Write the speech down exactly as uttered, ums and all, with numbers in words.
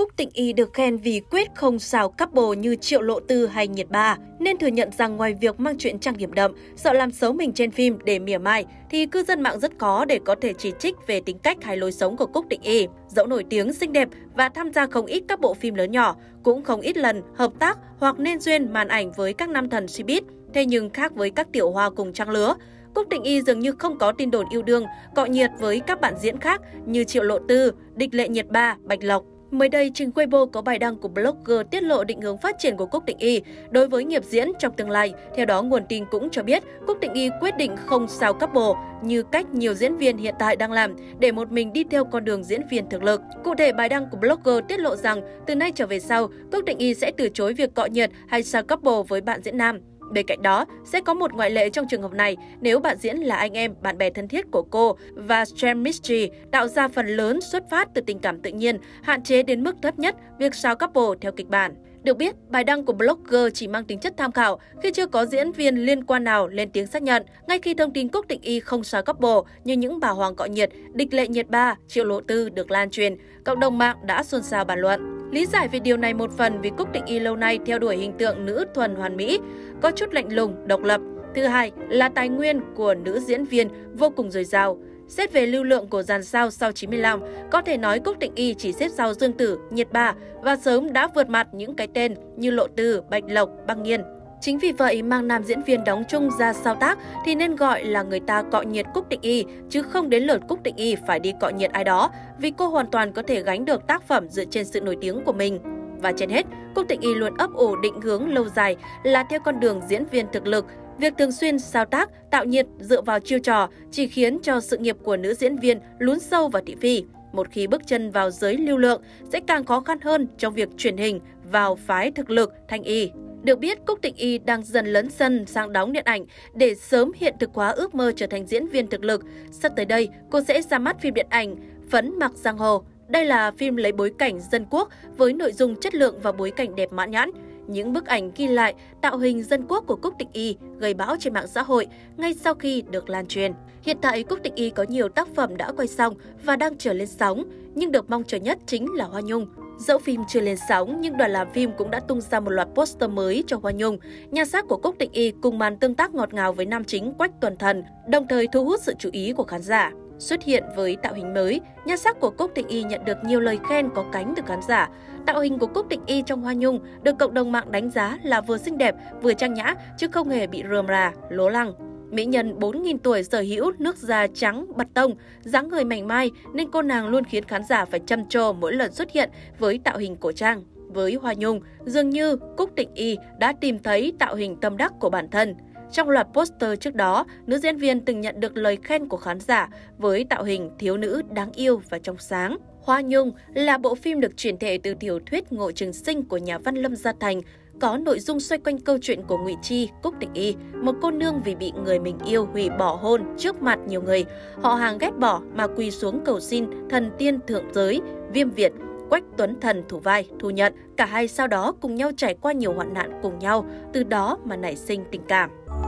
Cúc Tịnh Y được khen vì quyết không xào couple như Triệu Lộ Tư hay Nhiệt Ba, nên thừa nhận rằng ngoài việc mang chuyện trang điểm đậm, sợ làm xấu mình trên phim để mỉa mai, thì cư dân mạng rất khó để có thể chỉ trích về tính cách hay lối sống của Cúc Tịnh Y. Dẫu nổi tiếng, xinh đẹp và tham gia không ít các bộ phim lớn nhỏ, cũng không ít lần hợp tác hoặc nên duyên màn ảnh với các nam thần Cbiz. Thế nhưng khác với các tiểu hoa cùng trang lứa, Cúc Tịnh Y dường như không có tin đồn yêu đương, cọ nhiệt với các bạn diễn khác như Triệu Lộ Tư, Địch Lệ Nhiệt Ba, Bạch Lộc. Mới đây, trên Weibo có bài đăng của blogger tiết lộ định hướng phát triển của Cúc Tịnh Y đối với nghiệp diễn trong tương lai. Theo đó, nguồn tin cũng cho biết Cúc Tịnh Y quyết định không sao couple như cách nhiều diễn viên hiện tại đang làm để một mình đi theo con đường diễn viên thực lực. Cụ thể, bài đăng của blogger tiết lộ rằng từ nay trở về sau, Cúc Tịnh Y sẽ từ chối việc cọ nhiệt hay sao couple với bạn diễn nam. Bên cạnh đó, sẽ có một ngoại lệ trong trường hợp này nếu bạn diễn là anh em, bạn bè thân thiết của cô và chemistry tạo ra phần lớn xuất phát từ tình cảm tự nhiên, hạn chế đến mức thấp nhất việc sao couple theo kịch bản. Được biết, bài đăng của blogger chỉ mang tính chất tham khảo khi chưa có diễn viên liên quan nào lên tiếng xác nhận. Ngay khi thông tin Cúc Tịnh Y không sao couple như những bà hoàng cọ nhiệt, Địch Lệ Nhiệt Ba, Triệu Lộ Tư được lan truyền, cộng đồng mạng đã xôn xao bàn luận. Lý giải về điều này một phần vì Cúc Tịnh Y lâu nay theo đuổi hình tượng nữ thuần hoàn mỹ, có chút lạnh lùng, độc lập. Thứ hai là tài nguyên của nữ diễn viên vô cùng dồi dào. Xét về lưu lượng của dàn sao sau chín mươi lăm, có thể nói Cúc Tịnh Y chỉ xếp sau Dương Tử, Nhiệt Ba và sớm đã vượt mặt những cái tên như Lộ Tư, Bạch Lộc, Băng Nghiên. Chính vì vậy, mang nam diễn viên đóng chung ra sao tác thì nên gọi là người ta cọ nhiệt Cúc Tịnh Y, chứ không đến lượt Cúc Tịnh Y phải đi cọ nhiệt ai đó, vì cô hoàn toàn có thể gánh được tác phẩm dựa trên sự nổi tiếng của mình. Và trên hết, Cúc Tịnh Y luôn ấp ủ định hướng lâu dài là theo con đường diễn viên thực lực. Việc thường xuyên sao tác, tạo nhiệt dựa vào chiêu trò chỉ khiến cho sự nghiệp của nữ diễn viên lún sâu vào thị phi. Một khi bước chân vào giới lưu lượng, sẽ càng khó khăn hơn trong việc chuyển hình vào phái thực lực thanh y. Được biết, Cúc Tịnh Y đang dần lấn sân sang đóng điện ảnh để sớm hiện thực hóa ước mơ trở thành diễn viên thực lực. Sắp tới đây, cô sẽ ra mắt phim điện ảnh Phấn Mặc Giang Hồ. Đây là phim lấy bối cảnh dân quốc với nội dung chất lượng và bối cảnh đẹp mãn nhãn. Những bức ảnh ghi lại tạo hình dân quốc của Cúc Tịnh Y gây bão trên mạng xã hội ngay sau khi được lan truyền. Hiện tại, Cúc Tịnh Y có nhiều tác phẩm đã quay xong và đang trở lên sóng, nhưng được mong chờ nhất chính là Hoa Nhung. Dẫu phim chưa lên sóng, nhưng đoàn làm phim cũng đã tung ra một loạt poster mới cho Hoa Nhung. Nhan sắc của Cúc Tịnh Y cùng màn tương tác ngọt ngào với nam chính Quách Tuần Thần, đồng thời thu hút sự chú ý của khán giả. Xuất hiện với tạo hình mới, nhan sắc của Cúc Tịnh Y nhận được nhiều lời khen có cánh từ khán giả. Tạo hình của Cúc Tịnh Y trong Hoa Nhung được cộng đồng mạng đánh giá là vừa xinh đẹp, vừa trang nhã, chứ không hề bị rườm rà, lố lăng. Mỹ nhân bốn nghìn tuổi sở hữu nước da trắng bật tông, dáng người mảnh mai nên cô nàng luôn khiến khán giả phải trầm trồ mỗi lần xuất hiện với tạo hình cổ trang. Với Hoa Nhung, dường như Cúc Tịnh Y đã tìm thấy tạo hình tâm đắc của bản thân. Trong loạt poster trước đó, nữ diễn viên từng nhận được lời khen của khán giả với tạo hình thiếu nữ đáng yêu và trong sáng. Hoa Nhung là bộ phim được chuyển thể từ tiểu thuyết Ngộ Trường Sinh của nhà văn Lâm Gia Thành, có nội dung xoay quanh câu chuyện của Ngụy Chi, Cúc Tịnh Y, một cô nương vì bị người mình yêu hủy bỏ hôn trước mặt nhiều người. Họ hàng ghét bỏ mà quỳ xuống cầu xin thần tiên thượng giới, Viêm Việt, Quách Tuần Thần thủ vai, thu nhận. Cả hai sau đó cùng nhau trải qua nhiều hoạn nạn cùng nhau, từ đó mà nảy sinh tình cảm.